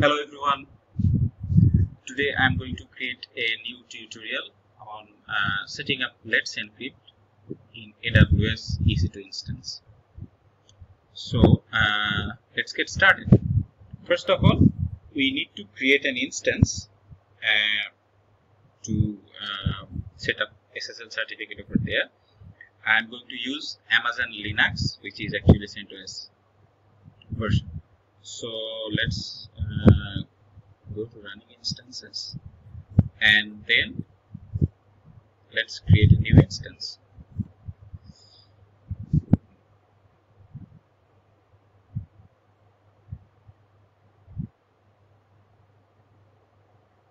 Hello everyone. Today I am going to create a new tutorial on setting up Let's Encrypt in AWS EC2 instance. So let's get started. First of all, we need to create an instance to set up SSL certificate over there. I am going to use Amazon Linux, which is actually CentOS version. So let's go to running instances and then let's create a new instance.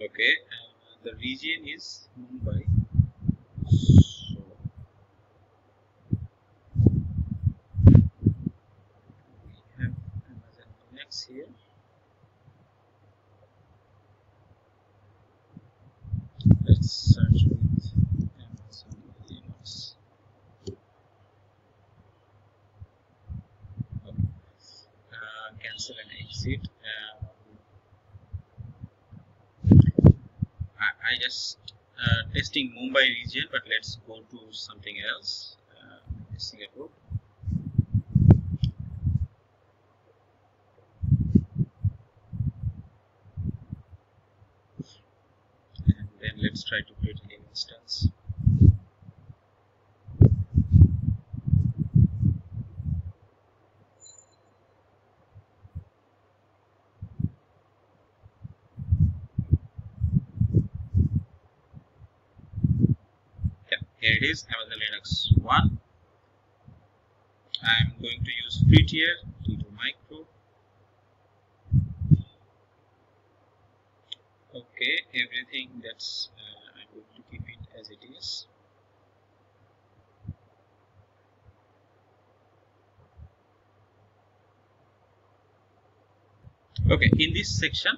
Okay, the region is Mumbai. Here, let's search with Amazon Linux. Okay. Cancel and exit. I just testing Mumbai region, but let's go to something else. Singapore. Let's try to create a new instance. Yeah, here it is, Amazon Linux 1. I'm going to use free tier, T2 micro. Okay, everything that's I'm going to keep it as it is. Okay, in this section,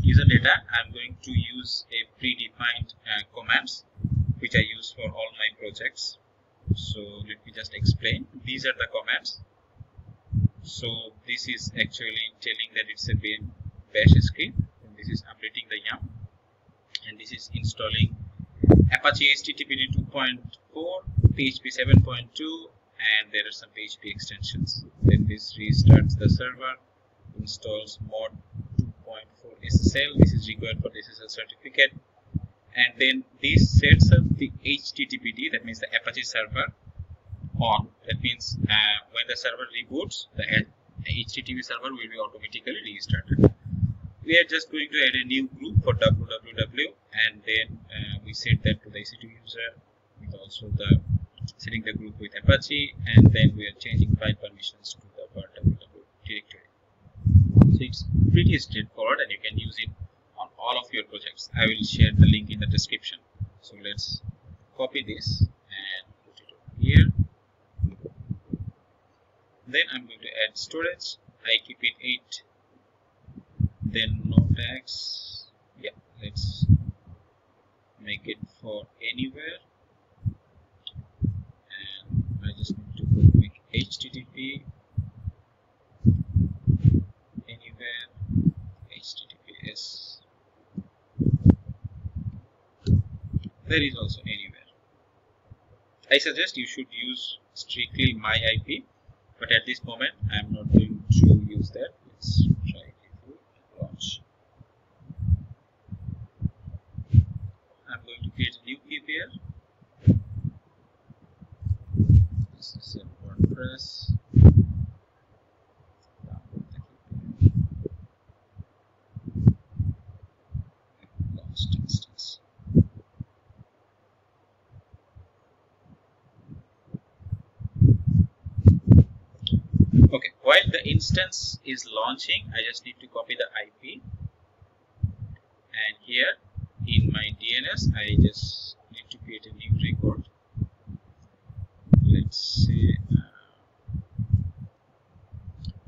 user data, I'm going to use a predefined commands which I use for all my projects. So let me just explain. These are the commands. So this is actually telling that it's a bash script. This is updating the YAML, and this is installing Apache HTTP 2.4, PHP 7.2, and there are some PHP extensions. Then this restarts the server, installs mod 2.4 SSL. This is required for the SSL certificate, and then this sets up the HTTPD, that means the Apache server on. That means when the server reboots, the HTTP server will be automatically restarted. We are just going to add a new group for www, and then we set that to the EC2 user with also the setting the group with Apache, and then we are changing file permissions to the www directory. So it's pretty straightforward and you can use it on all of your projects. I will share the link in the description. So let's copy this and put it over here. Then I'm going to add storage. I keep it 8. Then no tags. Yeah, let's make it for anywhere. And I just need to go with HTTP anywhere, HTTPS. There is also anywhere. I suggest you should use strictly my IP, but at this moment I am not going to use that. Let's try. I'm going to create a new key pair. This is a WordPress. Lost instance. Okay, while the instance is launching, I just need to copy the IP, and here in my DNS, I just need to create a new record. Let's say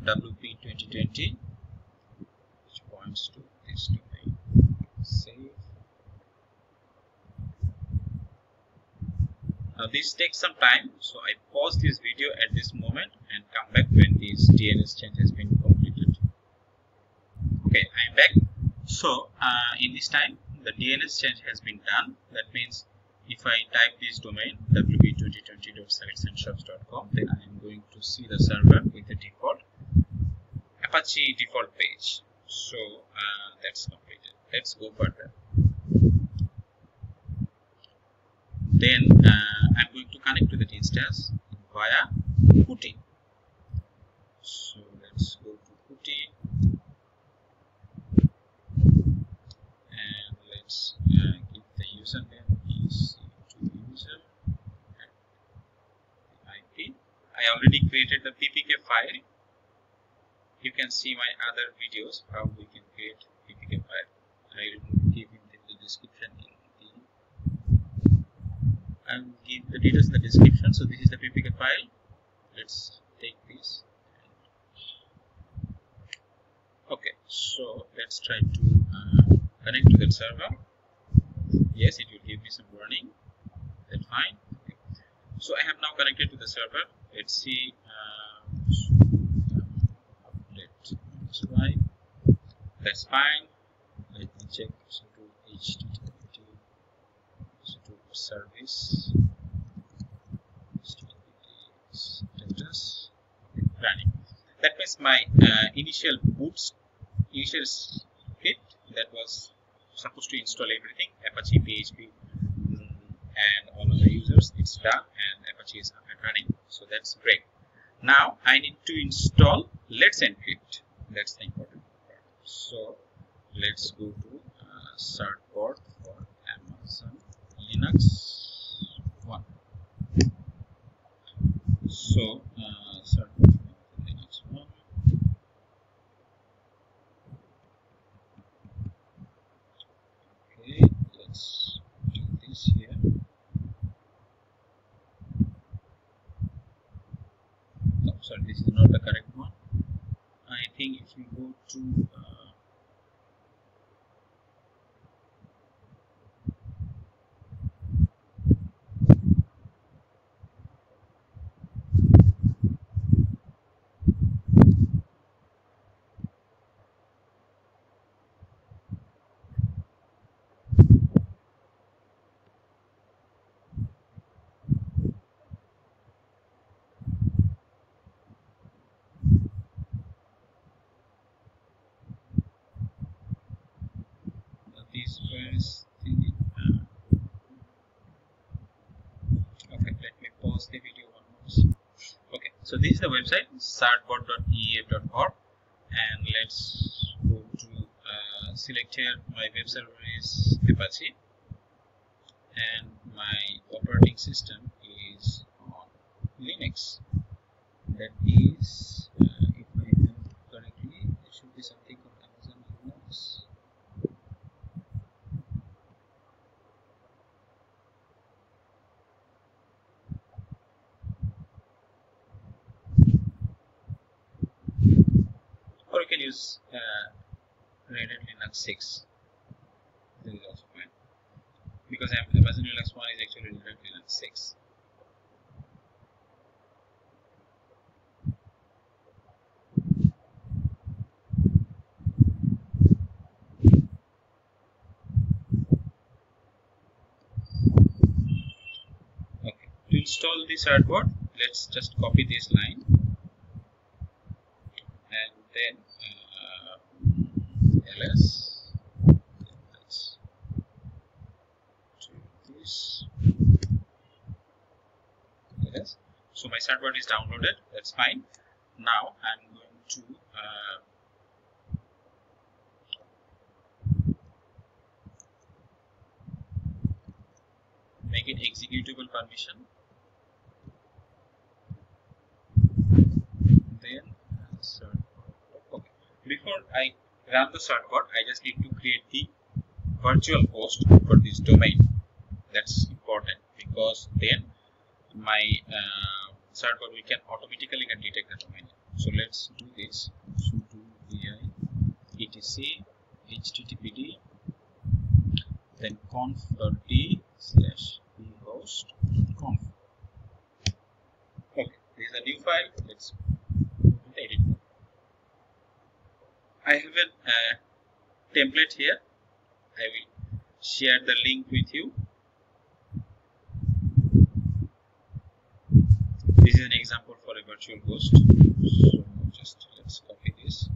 WP2020, which points to this domain. Save. Now this takes some time, so I pause this video at this moment and come back when this DNS change has been completed. Okay, I'm back. So in this time the DNS change has been done. That means if I type this domain wp2020.selectsandshops.com, then I am going to see the server with the default Apache default page. So that's completed. Let's go further. Then I'm going to connect to that instance via Putty. So let's go to Putty and let's give the username EC2 user and IP. I already created the PPK file. You can see my other videos how we can create PPK file. I will give in the description. I will give the details in the description. So this is the PPK file. Let's take this. Okay, so let's try to connect to that server. Yes, it will give me some warning. That's fine. Okay. So I have now connected to the server. Let's see. That's fine. Let me check. So to HTTP, so to service, HTTP status, running. That was my initial initial script that was supposed to install everything, Apache, PHP, and all of the users. It's done, and Apache is up and running. So that's great. Now I need to install Let's Encrypt. That's the important part. So let's go to certbot for Amazon Linux 1. So certbot for Linux 1. Okay, let's do this here. No, sorry, this is not the correct one. I think if you go to this first thing. Okay, let me pause the video one more. Okay, so this is the website startbot.ef.org, and let's go to select here. My web server is Apache and my operating system is on Linux. That is, if I remember correctly, there should be something called Amazon Linux. Or you can use Reddit Linux 6. This is also fine because Amazon Linux 1 is actually Reddit Linux 6. Okay, to install this certbot, let's just copy this line and then ls let's do this ls. So my certbot is downloaded. That's fine. Now I'm going to make it executable permission. Then okay. Before I run the certbot, I just need to create the virtual host for this domain. That's important because then my certbot we can automatically can detect the domain. So let's do this. Sudo vi etc httpd then conf.d/bhost.conf. Okay, this is a new file. Let's edit. I have a template here. I will share the link with you. This is an example for a virtual host. So just let's copy this.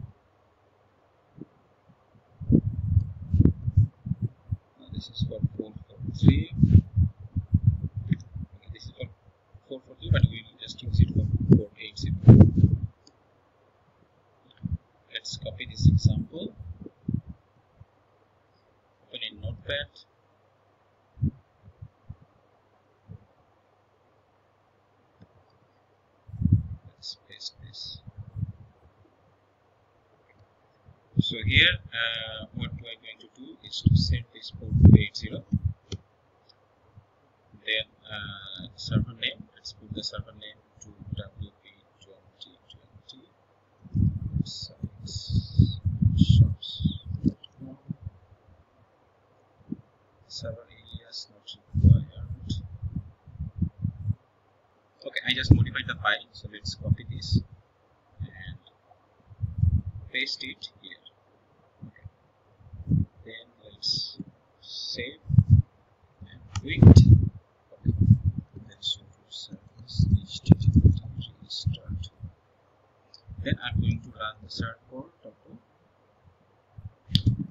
Now this is for 443. Okay, this is for 443, but we will just use it for 480. Let's copy this example. Open in Notepad. Let's paste this. So here, what we are going to do is to set this port to 80. Then server name. Let's put the server name to WP2020. Shops.com. Server alias not required. Okay, I just modified the file, so let's copy this and paste it here. Okay. Then let's save and quit. Okay. Let's go to service HTTP restart. Then I'm going to run the certbot.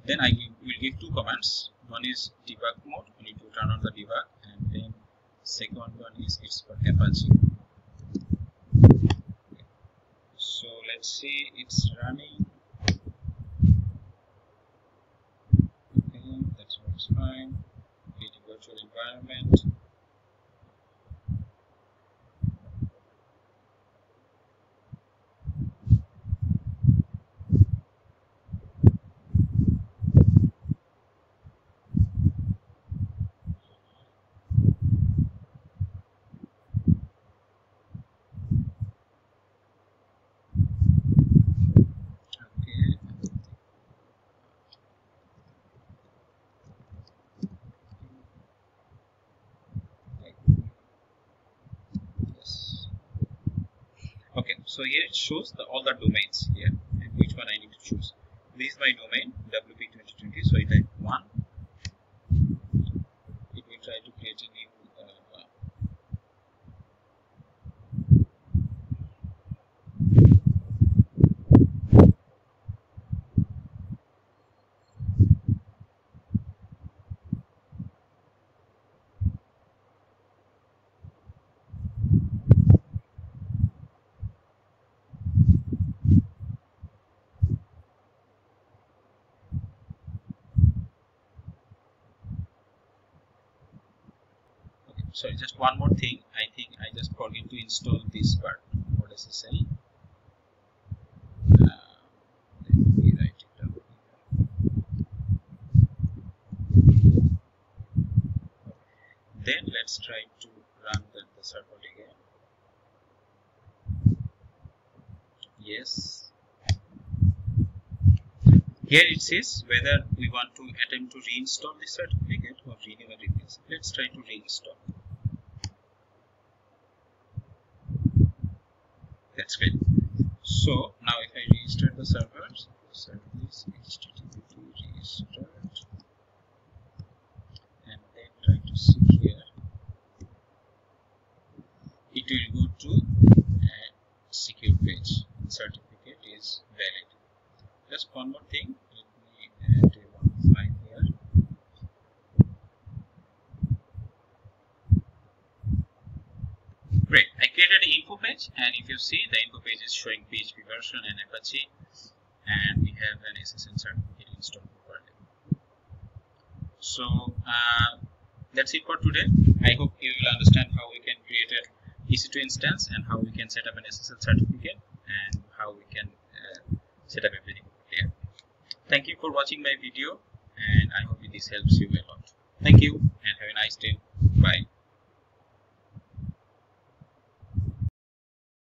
Then I will give two commands. One is debug mode. We need to turn on the debug, and then second one is it's for Apache. Okay. So let's see, it's running. Okay, that works fine. Create a virtual environment. Okay, so here it shows all the domains here and which one I need to choose. This is my domain WP2020, so I type 1. It will try to create a new So just one more thing, I think I just forget to install this part, mod SSL. Let me write it down. Then let's try to run the certbot again. Yes. Here it says whether we want to attempt to reinstall the certificate or renew and replace. Let's try to reinstall. That's great. So now if I restart the server, service HTTP restart, and then try to see here, it will go to a secure page. Certificate is valid. Just one more thing. Let me add one file here. Great, I created an info page, and if you see, the info page is showing PHP version and Apache, and we have an SSL certificate installed properly. So that's it for today. I hope you will understand how we can create an EC2 instance and how we can set up an SSL certificate and how we can set up everything there. Thank you for watching my video, and I hope this helps you a lot. Thank you and have a nice day. Bye.